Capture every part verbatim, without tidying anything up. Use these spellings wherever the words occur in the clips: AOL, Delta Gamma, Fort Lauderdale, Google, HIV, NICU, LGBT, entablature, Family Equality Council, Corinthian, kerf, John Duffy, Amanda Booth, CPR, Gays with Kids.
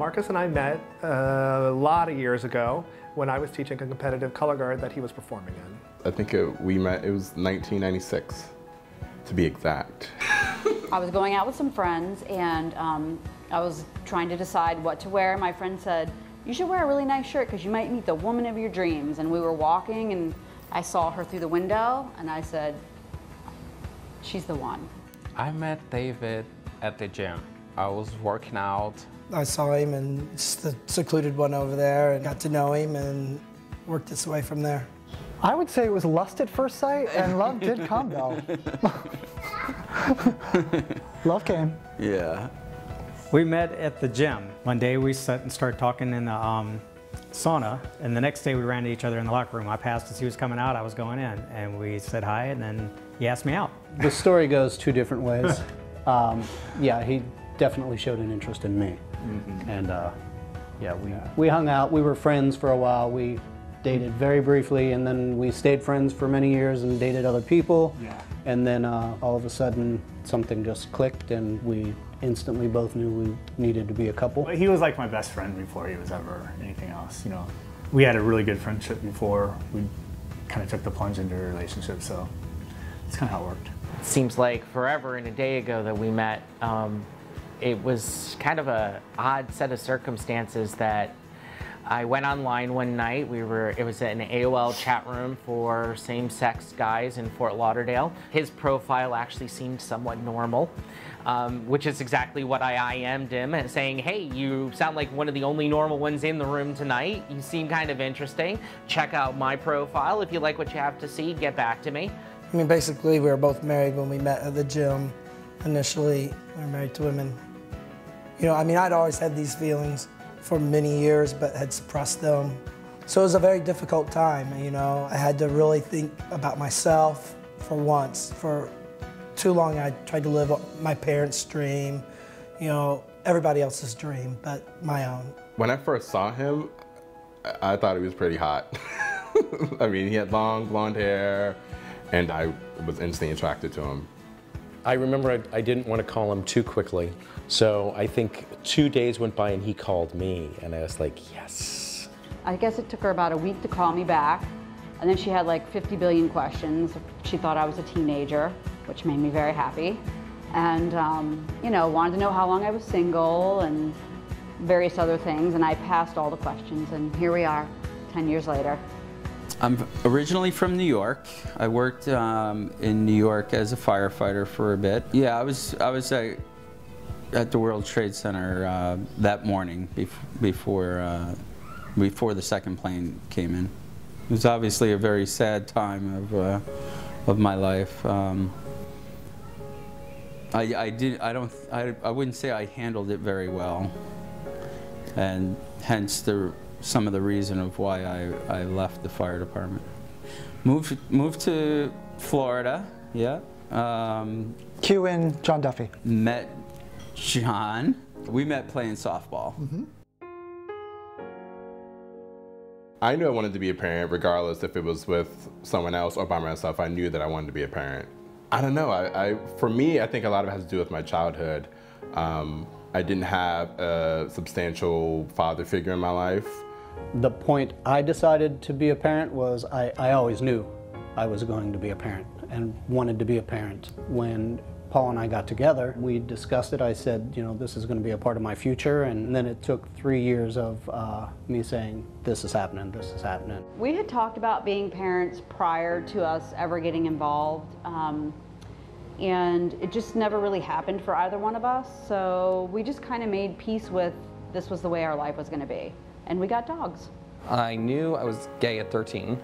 Marcus and I met a lot of years ago when I was teaching a competitive color guard that he was performing in. I think it, we met, it was nineteen ninety-six, to be exact. I was going out with some friends and um, I was trying to decide what to wear. My friend said, you should wear a really nice shirt because you might meet the woman of your dreams. And we were walking and I saw her through the window and I said, she's the one. I met David at the gym. I was working out. I saw him in the secluded one over there and got to know him and worked its way from there. I would say it was lust at first sight and love did come though. Love came. Yeah. We met at the gym. One day we sat and started talking in the um, sauna, and the next day we ran into each other in the locker room. I passed as he was coming out, I was going in, and we said hi, and then he asked me out. The story goes two different ways. um, yeah, he definitely showed an interest in me. Mm-hmm. And uh, yeah, we, yeah, we hung out, we were friends for a while, we dated very briefly, and then we stayed friends for many years and dated other people. Yeah. And then uh, all of a sudden, something just clicked, and we instantly both knew we needed to be a couple. He was like my best friend before he was ever anything else, you know. We had a really good friendship before we kind of took the plunge into a relationship, so that's kind of how it worked. It seems like forever and a day ago that we met. Um, it was kind of a odd set of circumstances that I went online one night. We were, it was an A O L chat room for same-sex guys in Fort Lauderdale. His profile actually seemed somewhat normal, um, which is exactly what I I M'd him, and saying, hey, you sound like one of the only normal ones in the room tonight. You seem kind of interesting. Check out my profile. If you like what you have to see, get back to me. I mean, basically, we were both married when we met at the gym. Initially, we were married to women. You know, I mean, I'd always had these feelings for many years, but had suppressed them. So it was a very difficult time, you know. I had to really think about myself for once. For too long, I tried to live my parents' dream, you know, everybody else's dream, but my own. When I first saw him, I, I thought he was pretty hot. I mean, he had long blonde hair, and I was instantly attracted to him. I remember I, I didn't want to call him too quickly, so I think two days went by and he called me, and I was like, yes. I guess it took her about a week to call me back, and then she had like fifty billion questions. She thought I was a teenager, which made me very happy, and um, you know, wanted to know how long I was single and various other things, and I passed all the questions, and here we are, ten years later. I'm originally from New York. I worked um, in New York as a firefighter for a bit. Yeah, I was I was at, at the World Trade Center uh, that morning bef before uh, before the second plane came in. It was obviously a very sad time of uh, of my life. Um, I I did I don't I I wouldn't say I handled it very well, and hence the. Some of the reason of why I, I left the fire department. Moved, moved to Florida, yeah. Um, Q and John Duffy. Met John. We met playing softball. Mm-hmm. I knew I wanted to be a parent regardless if it was with someone else or by myself. I knew that I wanted to be a parent. I don't know, I, I, for me, I think a lot of it has to do with my childhood. Um, I didn't have a substantial father figure in my life. The point I decided to be a parent was I, I always knew I was going to be a parent and wanted to be a parent. When Paul and I got together, we discussed it. I said, you know, this is going to be a part of my future. And then it took three years of uh, me saying, this is happening, this is happening. We had talked about being parents prior to us ever getting involved. Um, and it just never really happened for either one of us. So we just kind of made peace with this was the way our life was going to be. And we got dogs. I knew I was gay at thirteen,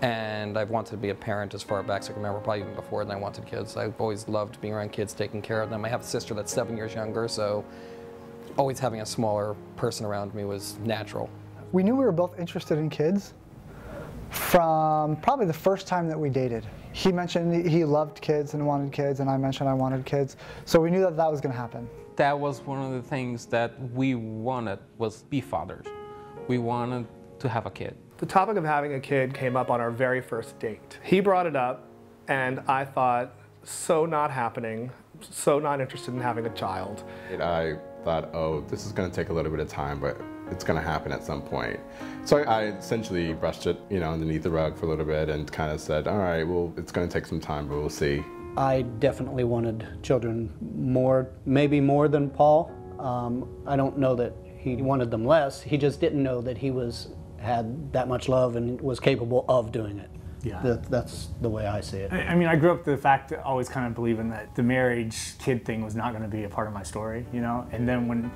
and I've wanted to be a parent as far back as I can remember, probably even before then I wanted kids. I've always loved being around kids, taking care of them. I have a sister that's seven years younger, so always having a smaller person around me was natural. We knew we were both interested in kids from probably the first time that we dated. He mentioned he loved kids and wanted kids, and I mentioned I wanted kids. So we knew that that was going to happen. That was one of the things that we wanted, was be fathers. We wanted to have a kid. The topic of having a kid came up on our very first date. He brought it up, and I thought, so not happening, so not interested in having a child. And I thought, oh, this is going to take a little bit of time, but it's going to happen at some point. So I, I essentially brushed it, you know, underneath the rug for a little bit and kind of said, all right, well, it's going to take some time, but we'll see. I definitely wanted children more, maybe more than Paul. Um, I don't know that he wanted them less. He just didn't know that he was had that much love and was capable of doing it. Yeah, that, that's the way I see it. I, I mean, I grew up the fact that I always kind of believing that the marriage kid thing was not going to be a part of my story, you know. And then when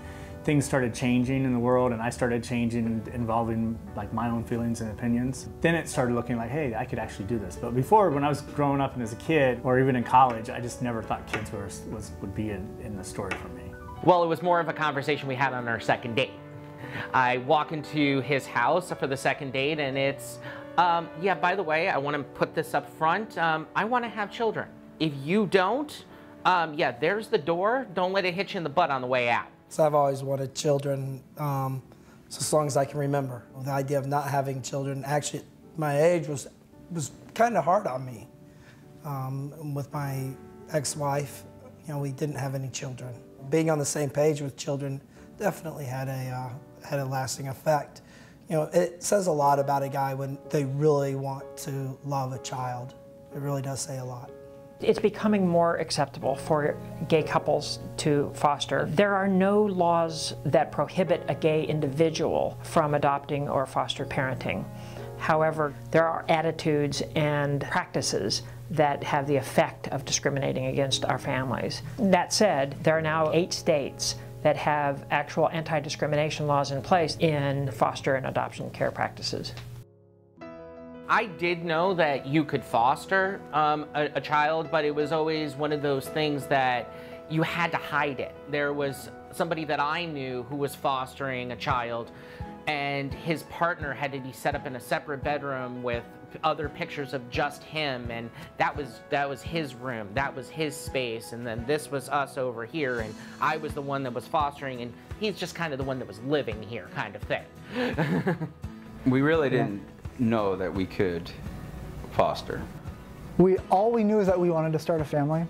things started changing in the world and I started changing and involving like my own feelings and opinions, then it started looking like, hey, I could actually do this. But before, when I was growing up and as a kid or even in college, I just never thought kids were, was, would be in, in the story for me. Well, it was more of a conversation we had on our second date. I walk into his house for the second date and it's, um, yeah, by the way, I want to put this up front. Um, I want to have children. If you don't, um, yeah, there's the door. Don't let it hit you in the butt on the way out. So I've always wanted children, um, so as long as I can remember. The idea of not having children, actually, at my age was was kind of hard on me. Um, with my ex-wife, you know, we didn't have any children. Being on the same page with children definitely had a uh, had a lasting effect. You know, it says a lot about a guy when they really want to love a child. It really does say a lot. It's becoming more acceptable for gay couples to foster. There are no laws that prohibit a gay individual from adopting or foster parenting. However, there are attitudes and practices that have the effect of discriminating against our families. That said, there are now eight states that have actual anti-discrimination laws in place in foster and adoption care practices. I did know that you could foster um, a, a child, but it was always one of those things that you had to hide it. There was somebody that I knew who was fostering a child, and his partner had to be set up in a separate bedroom with other pictures of just him, and that was that was his room, that was his space, and then this was us over here, and I was the one that was fostering, and he's just kind of the one that was living here, kind of thing. We really didn't know that we could foster. We all we knew is that we wanted to start a family.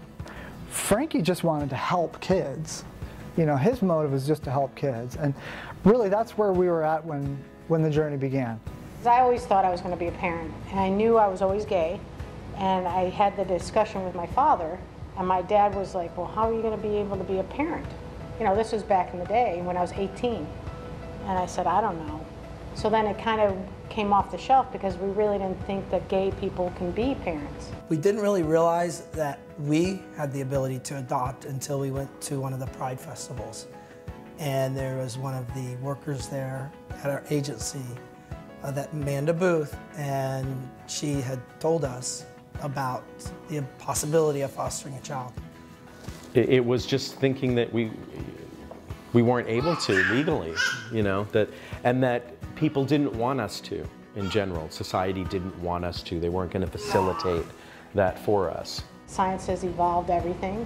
Frankie just wanted to help kids. You know, his motive was just to help kids, and really that's where we were at when when the journey began. I always thought I was going to be a parent, and I knew I was always gay, and I had the discussion with my father, and my dad was like, well, how are you going to be able to be a parent? You know, this was back in the day when I was eighteen, and I said, I don't know. So then it kind of came off the shelf because we really didn't think that gay people can be parents. We didn't really realize that we had the ability to adopt until we went to one of the Pride festivals, and there was one of the workers there at our agency, uh, that Amanda Booth, and she had told us about the possibility of fostering a child. It, it was just thinking that we we weren't able to legally, you know, that and that. People didn't want us to, in general. Society didn't want us to. They weren't going to facilitate that for us. Science has evolved everything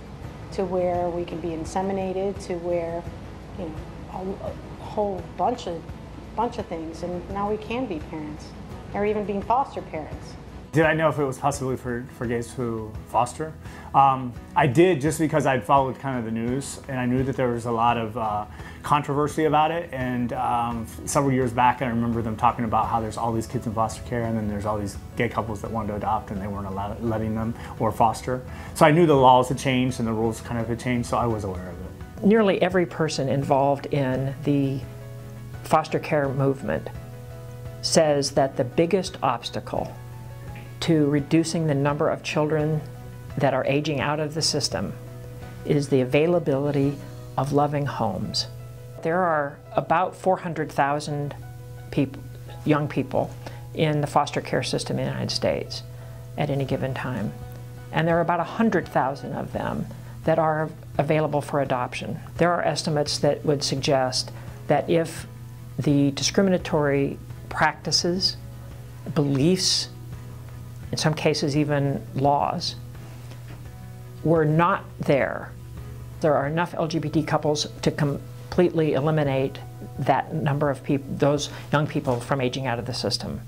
to where we can be inseminated, to where, you know, a, a whole bunch of, bunch of things, and now we can be parents, or even being foster parents. Did I know if it was possibly for, for gays to foster? Um, I did, just because I'd followed kind of the news, and I knew that there was a lot of uh, controversy about it, and um, several years back I remember them talking about how there's all these kids in foster care, and then there's all these gay couples that wanted to adopt and they weren't allowed, letting them or foster. So I knew the laws had changed and the rules kind of had changed, so I was aware of it. Nearly every person involved in the foster care movement says that the biggest obstacle to reducing the number of children that are aging out of the system is the availability of loving homes. There are about four hundred thousand people, young people in the foster care system in the United States at any given time. And there are about one hundred thousand of them that are available for adoption. There are estimates that would suggest that if the discriminatory practices, beliefs, in some cases even laws, were not there, there are enough L G B T couples to completely eliminate that number of people, those young people, from aging out of the system.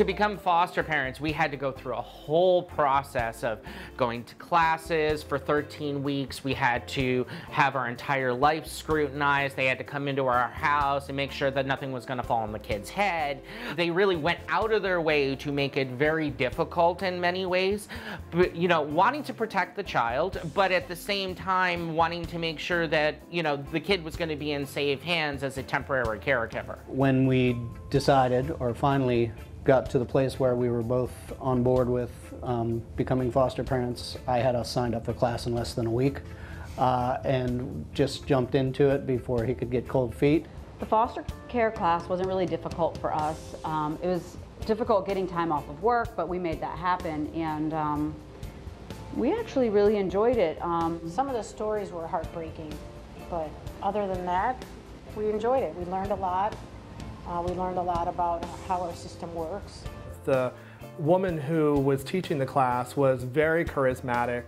to become foster parents, we had to go through a whole process of going to classes for thirteen weeks. We had to have our entire life scrutinized. They had to come into our house and make sure that nothing was going to fall on the kid's head. They really went out of their way to make it very difficult in many ways, but, you know, wanting to protect the child, but at the same time wanting to make sure that, you know, the kid was going to be in safe hands as a temporary caregiver. When we decided, or finally got to the place where we were both on board with um, becoming foster parents, I had us signed up for class in less than a week uh, and just jumped into it before he could get cold feet. The foster care class wasn't really difficult for us. Um, it was difficult getting time off of work, but we made that happen, and um, we actually really enjoyed it. Um, some of the stories were heartbreaking, but other than that, we enjoyed it. We learned a lot. Uh, we learned a lot about how our system works. The woman who was teaching the class was very charismatic.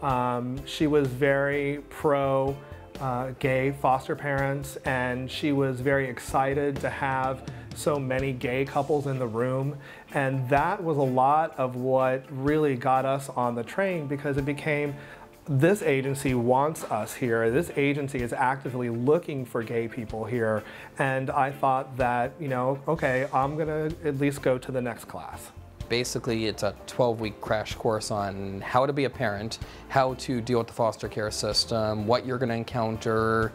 Um, she was very pro uh, gay foster parents, and she was very excited to have so many gay couples in the room. And that was a lot of what really got us on the train, because it became, this agency wants us here. This agency is actively looking for gay people here. And I thought that, you know, okay, I'm gonna at least go to the next class. Basically, it's a twelve-week crash course on how to be a parent, how to deal with the foster care system, what you're gonna encounter,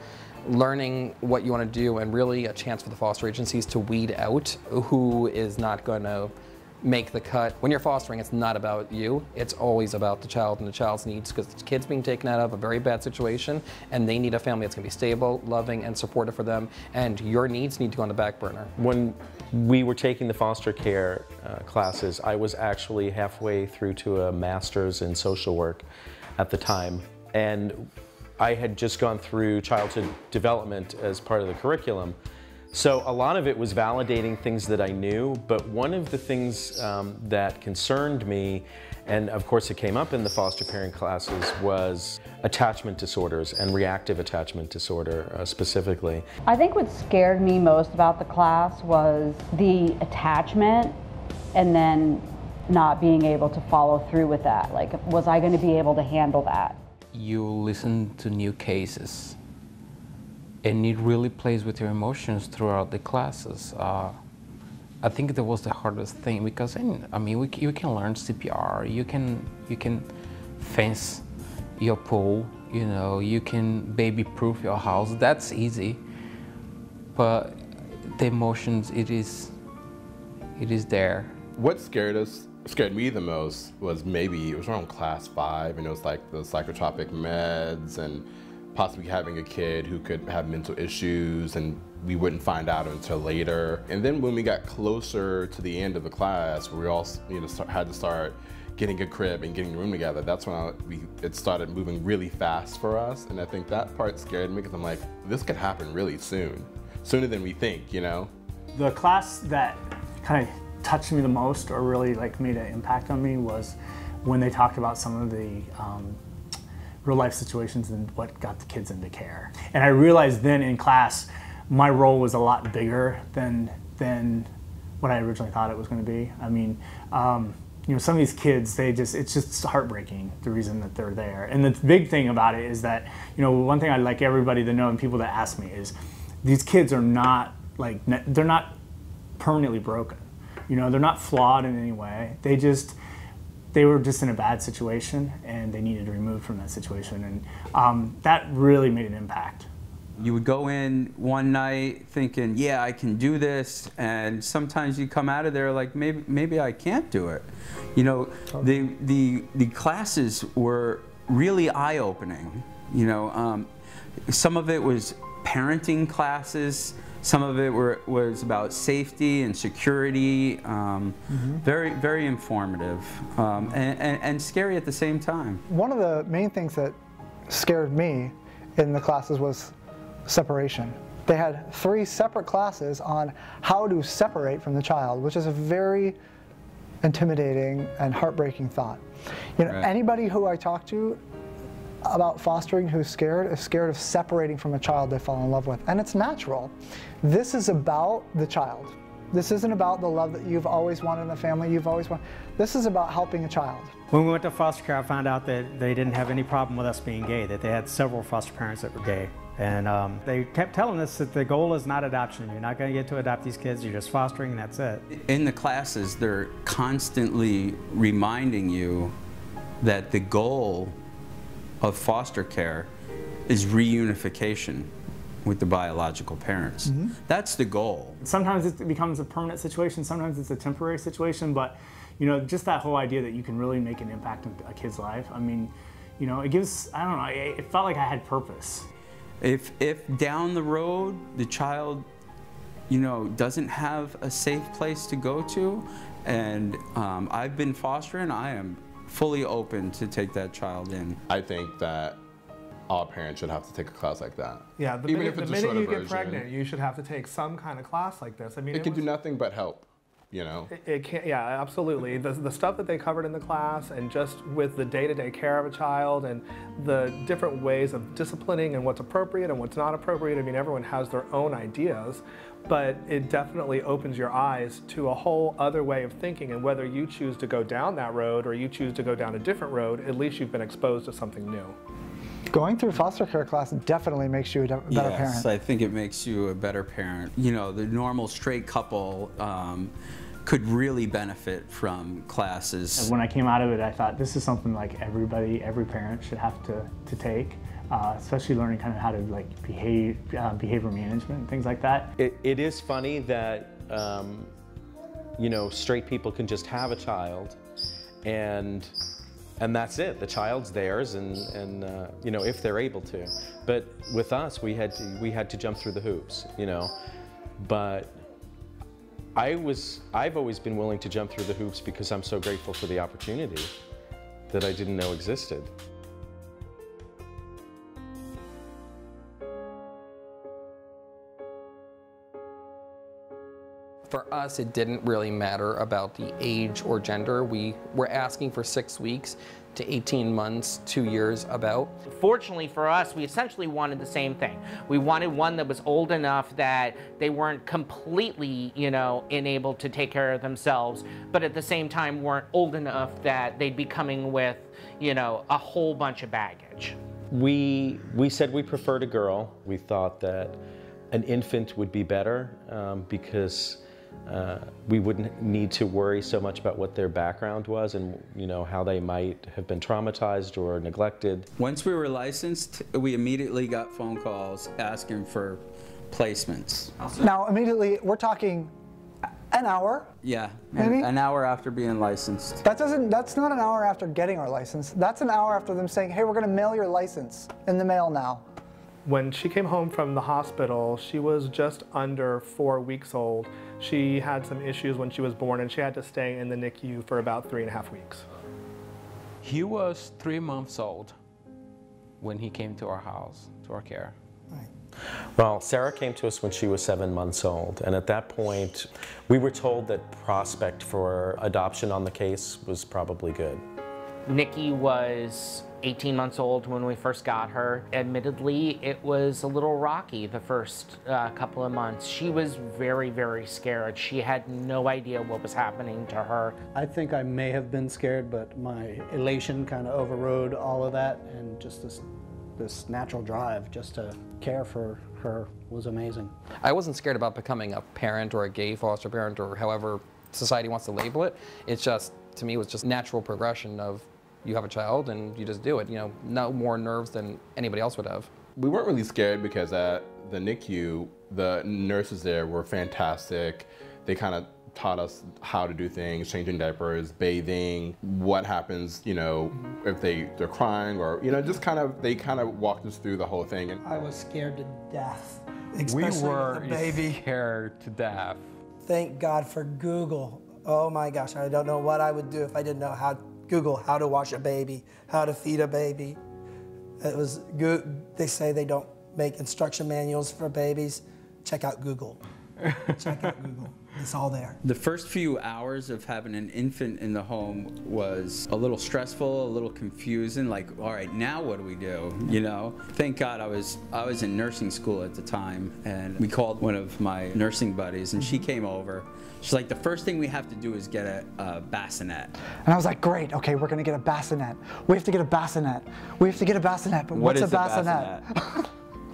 learning what you wanna do, and really a chance for the foster agencies to weed out who is not gonna make the cut. When you're fostering, it's not about you. It's always about the child and the child's needs, because the kid's being taken out of a very bad situation, and they need a family that's going to be stable, loving, and supportive for them, and your needs need to go on the back burner. When we were taking the foster care uh, classes, I was actually halfway through to a master's in social work at the time, and I had just gone through childhood development as part of the curriculum. So a lot of it was validating things that I knew, but one of the things um, that concerned me, and of course it came up in the foster parent classes, was attachment disorders and reactive attachment disorder uh, specifically. I think what scared me most about the class was the attachment and then not being able to follow through with that. Like, was I going to be able to handle that? You listen to new cases, and it really plays with your emotions throughout the classes. Uh, I think that was the hardest thing, because I mean, we, you can learn C P R, you can you can fence your pool, you know, you can baby-proof your house. That's easy, but the emotions, it is it is there. What scared us, scared me the most was maybe it was around class five, and it was like the psychotropic meds and possibly having a kid who could have mental issues and we wouldn't find out until later. And then when we got closer to the end of the class, we all you know, start, had to start getting a crib and getting the room together. That's when I, we, it started moving really fast for us. And I think that part scared me, because I'm like, this could happen really soon, sooner than we think, you know? The class that kind of touched me the most, or really like made an impact on me, was when they talked about some of the um, real life situations and what got the kids into care. And I realized then in class, my role was a lot bigger than, than what I originally thought it was gonna be. I mean, um, you know, some of these kids, they just, it's just heartbreaking, the reason that they're there. And the big thing about it is that, you know, one thing I'd like everybody to know, and people that ask me, is these kids are not, like, they're not permanently broken. You know, they're not flawed in any way. They just, They were just in a bad situation, and they needed to remove from that situation, and um, that really made an impact. You would go in one night thinking, yeah, I can do this, and sometimes you come out of there like, maybe, maybe I can't do it. You know, the, the, the classes were really eye-opening. You know, um, some of it was parenting classes, some of it were, was about safety and security, um, mm-hmm. very, very informative, um, and, and, and scary at the same time. One of the main things that scared me in the classes was separation. They had three separate classes on how to separate from the child, which is a very intimidating and heartbreaking thought. You know, right. Anybody who I talk to about fostering who's scared is scared of separating from a child they fall in love with, and it's natural. This is about the child. This isn't about the love that you've always wanted in the family you've always wanted. This is about helping a child. When we went to foster care, I found out that they didn't have any problem with us being gay, that they had several foster parents that were gay. And um, they kept telling us that the goal is not adoption. You're not going to get to adopt these kids, you're just fostering and that's it. In the classes, they're constantly reminding you that the goal of foster care is reunification with the biological parents. Mm-hmm. That's the goal. Sometimes it becomes a permanent situation, sometimes it's a temporary situation, but you know, just that whole idea that you can really make an impact on a kid's life, I mean, you know, it gives, I don't know, it felt like I had purpose. If, if down the road the child, you know, doesn't have a safe place to go to, and um, I've been fostering, I am fully open to take that child in. I think that all parents should have to take a class like that. Yeah, the Even minute, if it's the a minute you version, get pregnant, you should have to take some kind of class like this. I mean, It, it can was, do nothing but help, you know? It, it can't, yeah, absolutely. The, the stuff that they covered in the class and just with the day-to-day care of a child and the different ways of disciplining and what's appropriate and what's not appropriate. I mean, everyone has their own ideas, but it definitely opens your eyes to a whole other way of thinking, and whether you choose to go down that road or you choose to go down a different road, at least you've been exposed to something new. Going through foster care class definitely makes you a better yes, parent. Yes, I think it makes you a better parent. You know, the normal straight couple um, could really benefit from classes. When I came out of it, I thought this is something like everybody, every parent should have to, to take, uh, especially learning kind of how to like behave, uh, behavior management, things like that. It, it is funny that, um, you know, straight people can just have a child and And that's it. The child's theirs, and and uh, you know, if they're able to. But with us, we had to we had to jump through the hoops, you know. But I was I've always been willing to jump through the hoops because I'm so grateful for the opportunity that I didn't know existed. For us, it didn't really matter about the age or gender. We were asking for six weeks to eighteen months, two years about. Fortunately for us, we essentially wanted the same thing. We wanted one that was old enough that they weren't completely, you know, unable to take care of themselves, but at the same time weren't old enough that they'd be coming with, you know, a whole bunch of baggage. We, we said we preferred a girl. We thought that an infant would be better um, because Uh, we wouldn't need to worry so much about what their background was and, you know, how they might have been traumatized or neglected. Once we were licensed, we immediately got phone calls asking for placements. Now, immediately, we're talking an hour? Yeah, maybe? An hour after being licensed. That doesn't, that's not an hour after getting our license. That's an hour after them saying, hey, we're going to mail your license in the mail now. When she came home from the hospital, she was just under four weeks old. She had some issues when she was born, and she had to stay in the N I C U for about three and a half weeks. He was three months old when he came to our house, to our care. Right. Well, Sarah came to us when she was seven months old, and at that point, we were told that prospect for adoption on the case was probably good. Nikki was eighteen months old when we first got her. Admittedly, it was a little rocky the first uh, couple of months. She was very, very scared. She had no idea what was happening to her. I think I may have been scared, but my elation kind of overrode all of that, and just this, this natural drive just to care for her was amazing. I wasn't scared about becoming a parent or a gay foster parent or however society wants to label it. It's just, to me, it was just natural progression of you have a child and you just do it, you know, no more nerves than anybody else would have. We weren't really scared because at the N I C U, the nurses there were fantastic. They kind of taught us how to do things, changing diapers, bathing, what happens, you know, if they, they're crying or, you know, just kind of, they kind of walked us through the whole thing. And I was scared to death, especially we were with the baby. Scared to death. Thank God for Google. Oh my gosh, I don't know what I would do if I didn't know how Google how to wash a baby, how to feed a baby. It was good. They say they don't make instruction manuals for babies. Check out Google. Check out Google. It's all there. The first few hours of having an infant in the home was a little stressful, a little confusing, like, all right, now what do we do, you know? Thank God I was, I was in nursing school at the time, and we called one of my nursing buddies, and she came over. She's like, the first thing we have to do is get a, a bassinet. And I was like, great, okay, we're gonna get a bassinet. We have to get a bassinet. We have to get a bassinet, but what what's a bassinet? bassinet?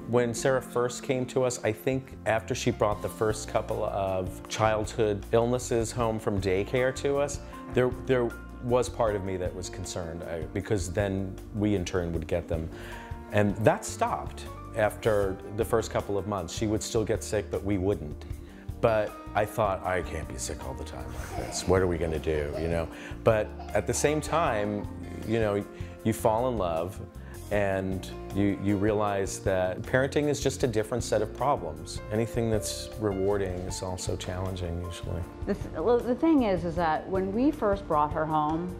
When Sarah first came to us, I think after she brought the first couple of childhood illnesses home from daycare to us, there, there was part of me that was concerned, I, because then we in turn would get them. And that stopped after the first couple of months. She would still get sick, but we wouldn't. But I thought, I can't be sick all the time like this. What are we gonna do, you know? But at the same time, you know, you fall in love, and you, you realize that parenting is just a different set of problems. Anything that's rewarding is also challenging, usually. The, th well, the thing is, is that when we first brought her home,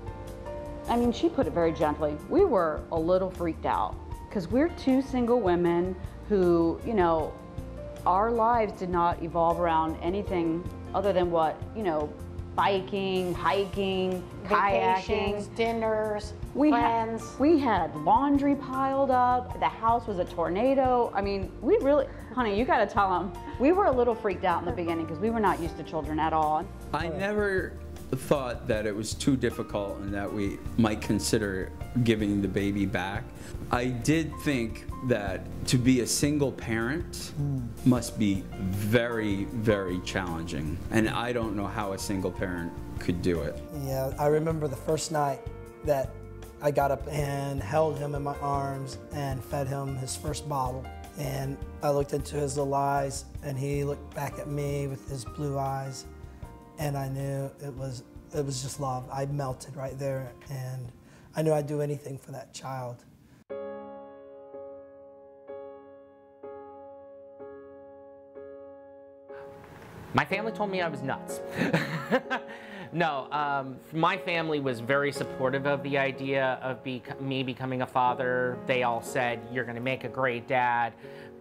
I mean, she put it very gently, we were a little freaked out, because we're two single women who, you know, our lives did not evolve around anything other than what, you know, biking, hiking, vacations, kayaking, dinners, we plans. Had, we had laundry piled up. The house was a tornado. I mean, we really, honey, you gotta tell them. We were a little freaked out in the beginning because we were not used to children at all. I never thought that it was too difficult and that we might consider giving the baby back. I did think that to be a single parent mm. must be very, very challenging. And I don't know how a single parent could do it. Yeah, I remember the first night that I got up and held him in my arms and fed him his first bottle. And I looked into his little eyes and he looked back at me with his blue eyes. And I knew it was, it was just love. I melted right there, and I knew I'd do anything for that child. My family told me I was nuts. No, um, my family was very supportive of the idea of be me becoming a father. They all said, you're gonna make a great dad.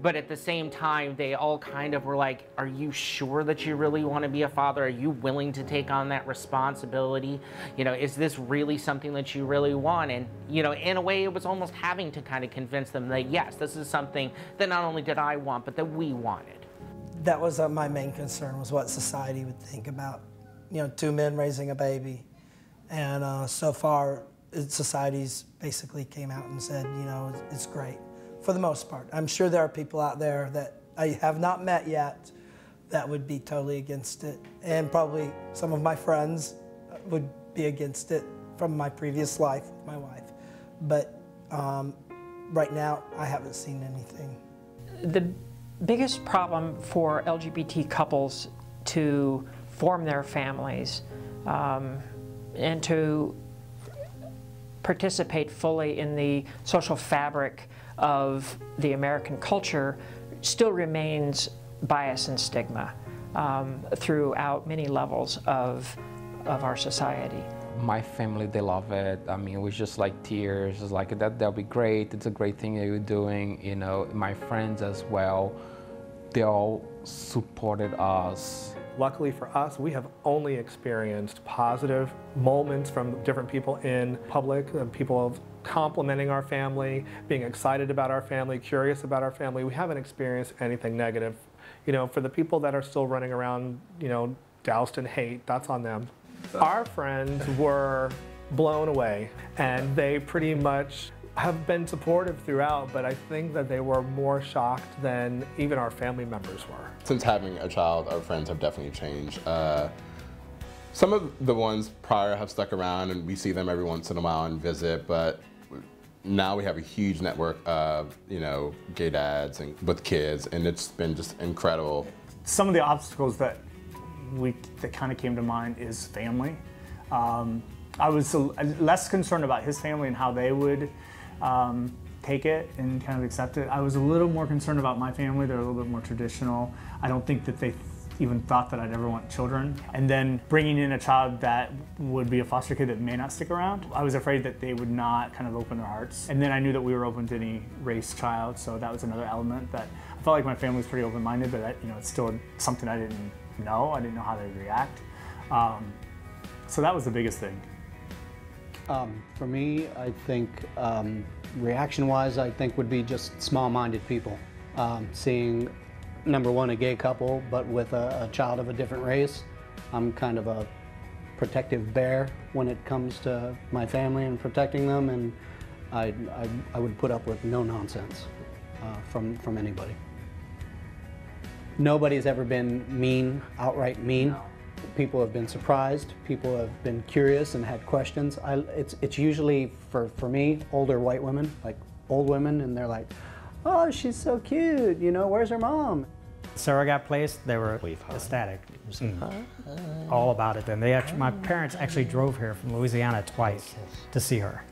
But at the same time, they all kind of were like, are you sure that you really wanna be a father? Are you willing to take on that responsibility? You know, is this really something that you really want? And, you know, in a way, it was almost having to kind of convince them that, yes, this is something that not only did I want, but that we wanted. That was uh, my main concern, was what society would think about, you know, two men raising a baby. And uh, so far, society's basically came out and said, you know, it's great, for the most part. I'm sure there are people out there that I have not met yet that would be totally against it. And probably some of my friends would be against it from my previous life with my wife. But um, right now, I haven't seen anything. The biggest problem for L G B T couples to form their families um, and to participate fully in the social fabric of the American culture still remains bias and stigma um, throughout many levels of, of our society. My family, they love it. I mean, it was just like tears. It's like, that, that'll be great. It's a great thing that you're doing. You know, my friends as well, they all supported us. Luckily for us, we have only experienced positive moments from different people in public, people complimenting our family, being excited about our family, curious about our family. We haven't experienced anything negative. You know, for the people that are still running around, you know, doused in hate, that's on them. Our friends were blown away, and they pretty much have been supportive throughout, but I think that they were more shocked than even our family members were. Since having a child, our friends have definitely changed. Uh, some of the ones prior have stuck around, and we see them every once in a while and visit, but now we have a huge network of, you know, gay dads and with kids, and it's been just incredible. Some of the obstacles that we that kind of came to mind is family. Um, I was less concerned about his family and how they would Um, take it and kind of accept it. I was a little more concerned about my family. They're a little bit more traditional. I don't think that they th even thought that I'd ever want children. And then bringing in a child that would be a foster kid that may not stick around, I was afraid that they would not kind of open their hearts. And then I knew that we were open to any race child, so that was another element that I felt like my family was pretty open-minded, but I, you know, it's still something I didn't no. I didn't know how to react. Um, so that was the biggest thing. Um, for me, I think um, reaction-wise, I think would be just small-minded people. Um, seeing, number one, a gay couple, but with a, a child of a different race. I'm kind of a protective bear when it comes to my family and protecting them, and I, I, I would put up with no nonsense uh, from, from anybody. Nobody's ever been mean, outright mean. People have been surprised, people have been curious and had questions. I, it's, it's usually, for, for me, older white women, like old women, and they're like, oh, she's so cute, you know, where's her mom? Sarah got placed, they were ecstatic. Mm. All about it then. They actually, my parents actually drove here from Louisiana twice to see her.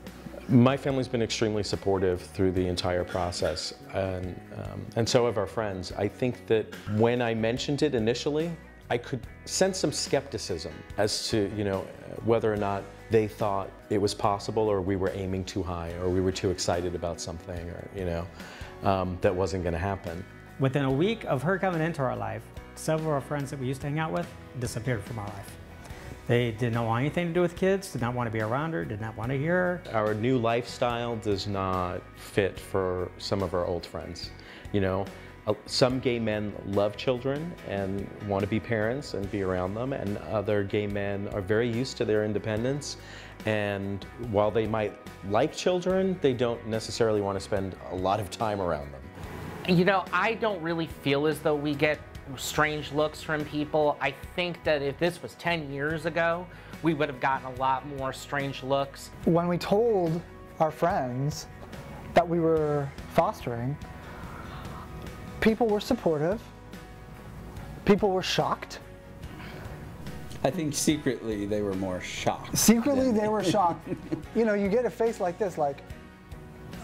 My family's been extremely supportive through the entire process, and, um, and so have our friends. I think that when I mentioned it initially, I could sense some skepticism as to, you know, whether or not they thought it was possible, or we were aiming too high, or we were too excited about something, or, you know, um, that wasn't going to happen. Within a week of her coming into our life, several of our friends that we used to hang out with disappeared from our life. They did not want anything to do with kids, did not want to be around her, did not want to hear her. Our new lifestyle does not fit for some of our old friends. You know, some gay men love children and want to be parents and be around them, and other gay men are very used to their independence, and while they might like children, they don't necessarily want to spend a lot of time around them. You know, I don't really feel as though we get strange looks from people. I think that if this was ten years ago, we would have gotten a lot more strange looks. When we told our friends that we were fostering, people were supportive. People were shocked. I think secretly they were more shocked. Secretly they were shocked. You know, you get a face like this, like,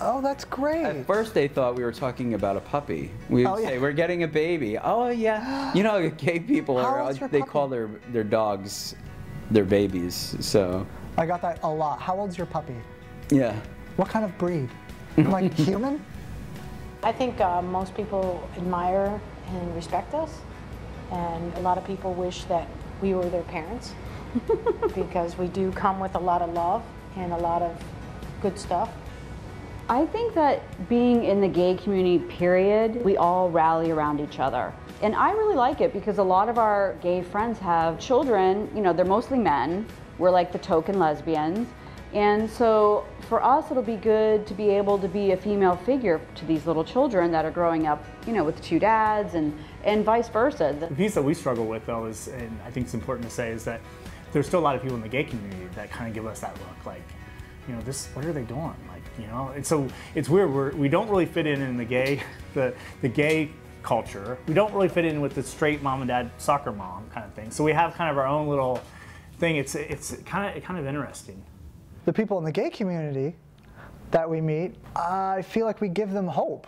oh, that's great. At first they thought we were talking about a puppy. We would oh, yeah. say, we're getting a baby. Oh, yeah. You know, gay people, are, they puppy? call their, their dogs their babies, so. I got that a lot. How old's your puppy? Yeah. What kind of breed? Like human? I think uh, most people admire and respect us. And a lot of people wish that we were their parents because we do come with a lot of love and a lot of good stuff. I think that being in the gay community, period, we all rally around each other. And I really like it because a lot of our gay friends have children, you know, they're mostly men. We're like the token lesbians. And so for us, it'll be good to be able to be a female figure to these little children that are growing up, you know, with two dads and, and vice versa. The piece that we struggle with, though, is, and I think it's important to say, is that there's still a lot of people in the gay community that kind of give us that look, like, you know, this, what are they doing? Like, you know, and so it's weird. We're, we don't really fit in in the gay, the, the gay culture. We don't really fit in with the straight mom and dad soccer mom kind of thing. So we have kind of our own little thing. It's, it's kind of, kind of interesting. The people in the gay community that we meet, I feel like we give them hope.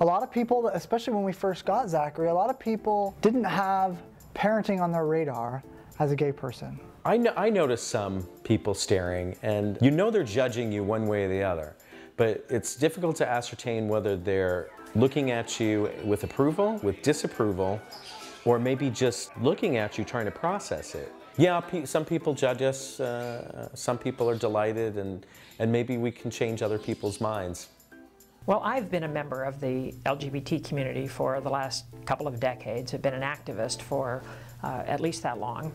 A lot of people, especially when we first got Zachary, a lot of people didn't have parenting on their radar as a gay person. I, no, I notice some people staring, and you know they're judging you one way or the other, but it's difficult to ascertain whether they're looking at you with approval, with disapproval, or maybe just looking at you trying to process it. Yeah, pe some people judge us, uh, some people are delighted, and, and maybe we can change other people's minds. Well, I've been a member of the L G B T community for the last couple of decades. I've been an activist for uh, at least that long.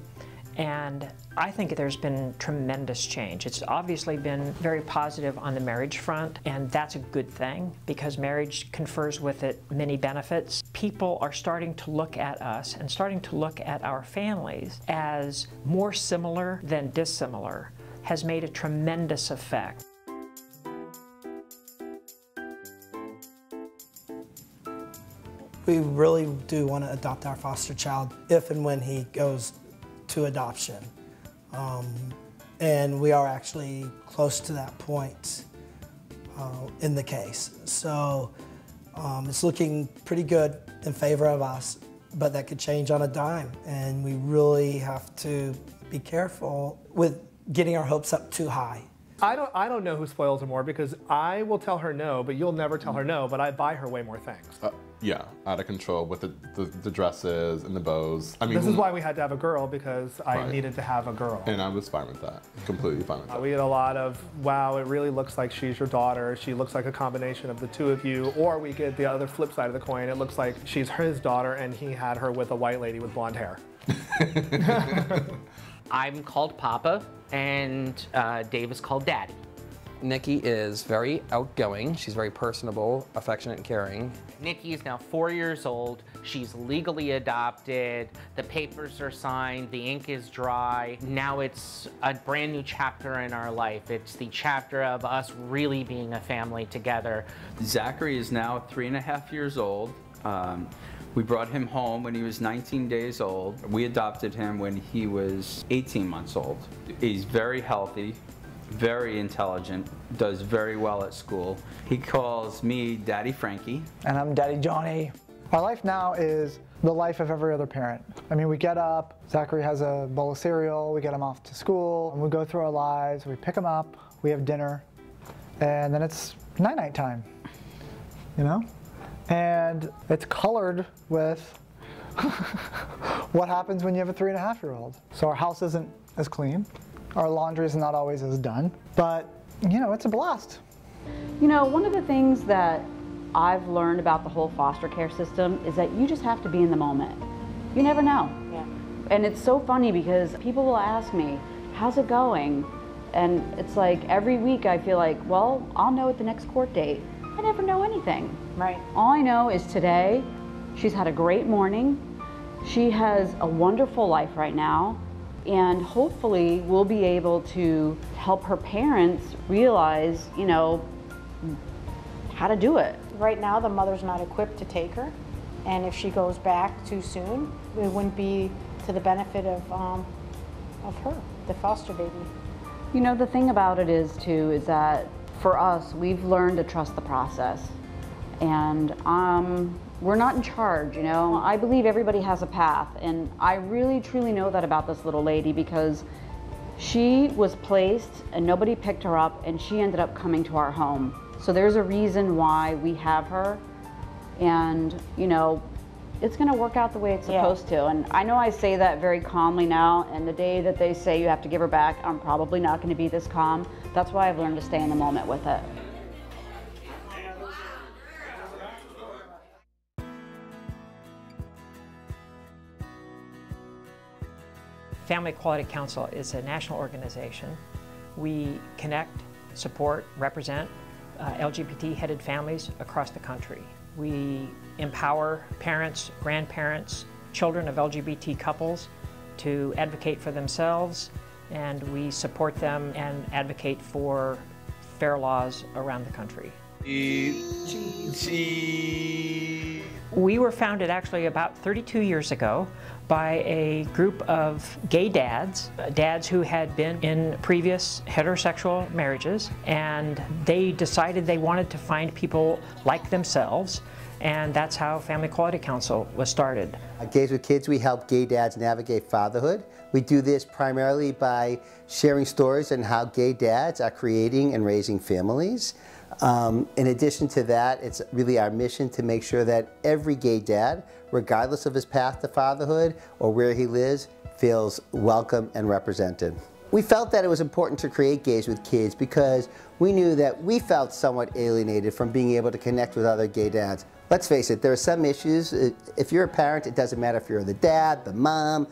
And I think there's been tremendous change. It's obviously been very positive on the marriage front, and that's a good thing because marriage confers with it many benefits. People are starting to look at us and starting to look at our families as more similar than dissimilar has made a tremendous effect. We really do want to adopt our foster child if and when he goes to adoption, um, and we are actually close to that point uh, in the case. So um, it's looking pretty good in favor of us, but that could change on a dime, and we really have to be careful with getting our hopes up too high. I don't, I don't know who spoils her more, because I will tell her no, but you'll never tell her no, but I buy her way more things. Uh yeah, out of control with the, the, the dresses and the bows. I mean, this is why we had to have a girl, because I right. needed to have a girl. And I was fine with that, completely fine with that. We had a lot of, wow, it really looks like she's your daughter. She looks like a combination of the two of you. Or we get the other flip side of the coin. It looks like she's his daughter and he had her with a white lady with blonde hair. I'm called Papa and uh, Dave is called Daddy. Nikki is very outgoing. She's very personable, affectionate, and caring. Nikki is now four years old. She's legally adopted. The papers are signed. The ink is dry. Now it's a brand new chapter in our life. It's the chapter of us really being a family together. Zachary is now three and a half years old. Um, we brought him home when he was nineteen days old. We adopted him when he was eighteen months old. He's very healthy, very intelligent, does very well at school. He calls me Daddy Frankie. And I'm Daddy Johnny. My life now is the life of every other parent. I mean, we get up, Zachary has a bowl of cereal, we get him off to school, and we go through our lives, we pick him up, we have dinner, and then it's night-night time, you know? And it's colored with what happens when you have a three and a half year old. So our house isn't as clean. Our laundry is not always as done, but you know, it's a blast. You know, one of the things that I've learned about the whole foster care system is that you just have to be in the moment. You never know. Yeah. And it's so funny because people will ask me, how's it going? And it's like every week I feel like, well, I'll know at the next court date. I never know anything. Right. All I know is today, she's had a great morning. She has a wonderful life right now. And hopefully we'll be able to help her parents realize, you know, how to do it. Right now the mother's not equipped to take her, and if she goes back too soon, it wouldn't be to the benefit of, um, of her, the foster baby. You know, the thing about it is too is that for us, we've learned to trust the process, and um, we're not in charge, you know. I believe everybody has a path, and I really truly know that about this little lady because she was placed and nobody picked her up and she ended up coming to our home. So there's a reason why we have her, and you know, it's gonna work out the way it's supposed yeah. to. And I know I say that very calmly now, and the day that they say you have to give her back, I'm probably not gonna be this calm. That's why I've learned to stay in the moment with it. Family Equality Council is a national organization. We connect, support, represent uh, L G B T-headed families across the country. We empower parents, grandparents, children of L G B T couples to advocate for themselves, and we support them and advocate for fair laws around the country. We were founded actually about thirty-two years ago by a group of gay dads, dads who had been in previous heterosexual marriages, and they decided they wanted to find people like themselves, and that's how Family Equality Council was started. At Gays with Kids, we help gay dads navigate fatherhood. We do this primarily by sharing stories on how gay dads are creating and raising families. Um, in addition to that, it's really our mission to make sure that every gay dad, regardless of his path to fatherhood or where he lives, feels welcome and represented. We felt that it was important to create Gays with Kids because we knew that we felt somewhat alienated from being able to connect with other gay dads. Let's face it, there are some issues. If you're a parent, it doesn't matter if you're the dad, the mom.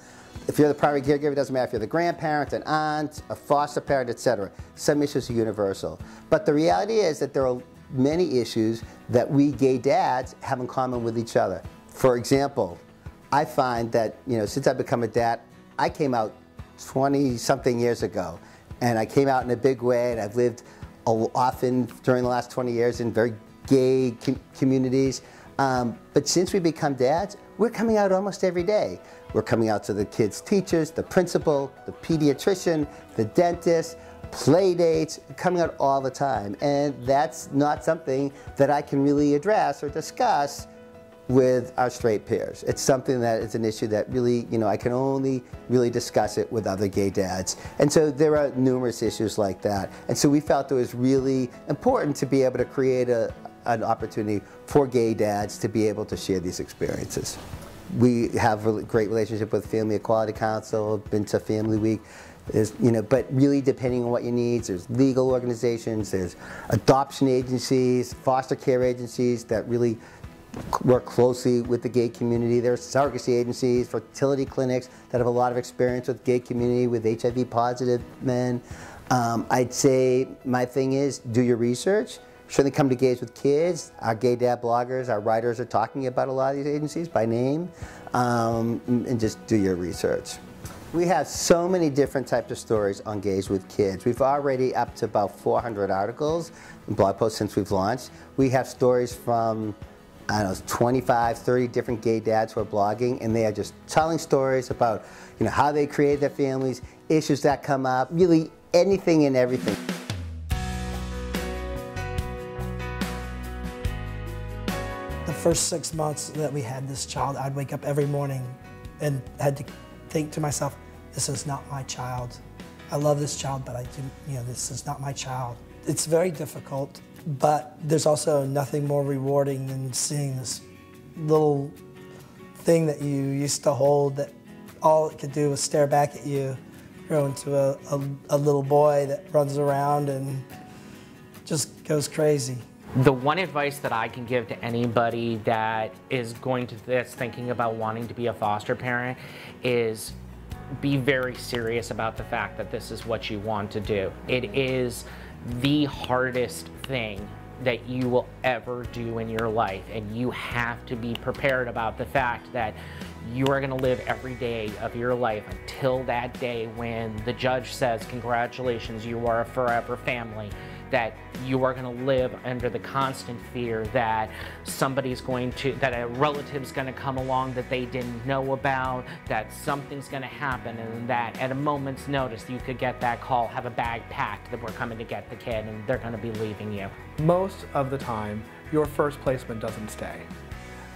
If you're the primary caregiver, it doesn't matter if you're the grandparent, an aunt, a foster parent, et cetera. Some issues are universal. But the reality is that there are many issues that we gay dads have in common with each other. For example, I find that, you know, since I've become a dad, I came out twenty-something years ago, and I came out in a big way, and I've lived often during the last twenty years in very gay com communities. Um, but since we become dads, we're coming out almost every day. We're coming out to the kids' teachers, the principal, the pediatrician, the dentist, play dates, coming out all the time. And that's not something that I can really address or discuss with our straight peers. It's something that is an issue that really, you know, I can only really discuss it with other gay dads. And so there are numerous issues like that. And so we felt it was really important to be able to create a, an opportunity for gay dads to be able to share these experiences. We have a great relationship with Family Equality Council, been to Family Week. There's, you know, but really depending on what your needs, there's legal organizations, there's adoption agencies, foster care agencies that really work closely with the gay community. There's surrogacy agencies, fertility clinics that have a lot of experience with gay community, with H I V positive men. Um, I'd say my thing is do your research. Certainly come to Gays with Kids. Our gay dad bloggers, our writers are talking about a lot of these agencies by name, um, and just do your research. We have so many different types of stories on Gays with Kids. We've already up to about four hundred articles and blog posts since we've launched. We have stories from, I don't know, twenty-five, thirty different gay dads who are blogging, and they are just telling stories about, you know, how they create their families, issues that come up, really anything and everything. The first six months that we had this child, I'd wake up every morning and had to think to myself, this is not my child. I love this child, but I do, you know, this is not my child. It's very difficult, but there's also nothing more rewarding than seeing this little thing that you used to hold that all it could do was stare back at you, grow into a, a, a little boy that runs around and just goes crazy. The one advice that I can give to anybody that is going to this thinking about wanting to be a foster parent is be very serious about the fact that this is what you want to do. It is the hardest thing that you will ever do in your life, and you have to be prepared about the fact that you are going to live every day of your life until that day when the judge says, congratulations, you are a forever family, that you are going to live under the constant fear that somebody's going to, that a relative's going to come along that they didn't know about, that something's going to happen, and that at a moment's notice you could get that call, have a bag packed, that we're coming to get the kid, and they're going to be leaving you. Most of the time, your first placement doesn't stay.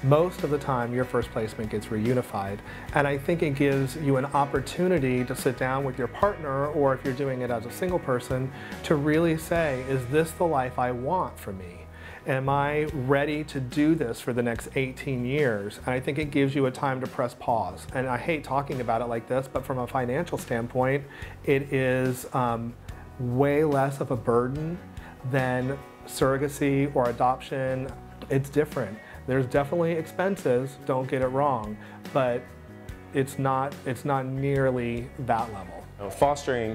Most of the time, your first placement gets reunified, and I think it gives you an opportunity to sit down with your partner, or if you're doing it as a single person, to really say, is this the life I want for me? Am I ready to do this for the next eighteen years? And I think it gives you a time to press pause. And I hate talking about it like this, but from a financial standpoint, it is um, way less of a burden than surrogacy or adoption. It's different. There's definitely expenses, don't get it wrong, but it's not, it's not nearly that level. You know, fostering,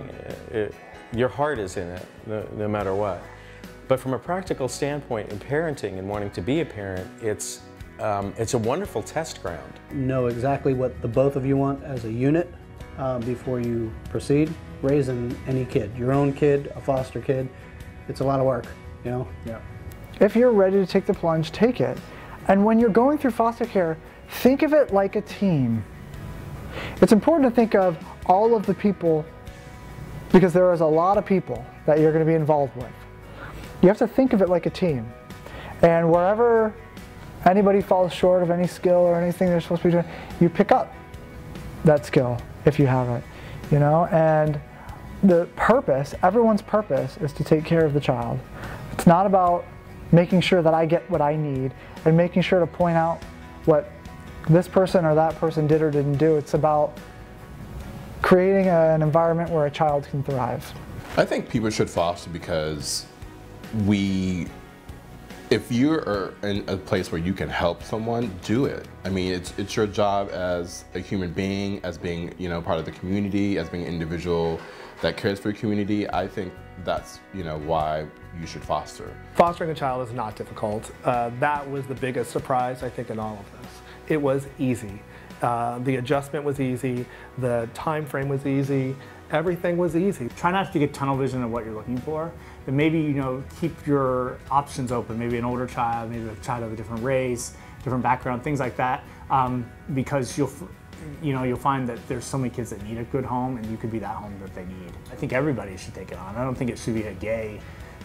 it, your heart is in it, no, no matter what. But from a practical standpoint in parenting and wanting to be a parent, it's, um, it's a wonderful test ground. Know exactly what the both of you want as a unit uh, before you proceed. Raising any kid, your own kid, a foster kid, it's a lot of work, you know? Yeah. If you're ready to take the plunge, take it. And when you're going through foster care, think of it like a team. It's important to think of all of the people, because there is a lot of people that you're going to be involved with. You have to think of it like a team. And wherever anybody falls short of any skill or anything they're supposed to be doing, you pick up that skill if you have it, you know? And the purpose, everyone's purpose, is to take care of the child. It's not about making sure that I get what I need, and making sure to point out what this person or that person did or didn't do. It's about creating a, an environment where a child can thrive. I think people should foster because we, if you are in a place where you can help someone, do it. I mean, it's, it's your job as a human being, as being, you know, part of the community, as being an individual that cares for your community. I think that's, you know, why you should foster. Fostering a child is not difficult. Uh, that was the biggest surprise, I think, in all of this. It was easy. Uh, the adjustment was easy. The time frame was easy. Everything was easy. Try not to get tunnel vision of what you're looking for. But maybe, you know, keep your options open. Maybe an older child, maybe a child of a different race, different background, things like that, um, because you'll, you know, you'll find that there's so many kids that need a good home, and you could be that home that they need. I think everybody should take it on. I don't think it should be a gay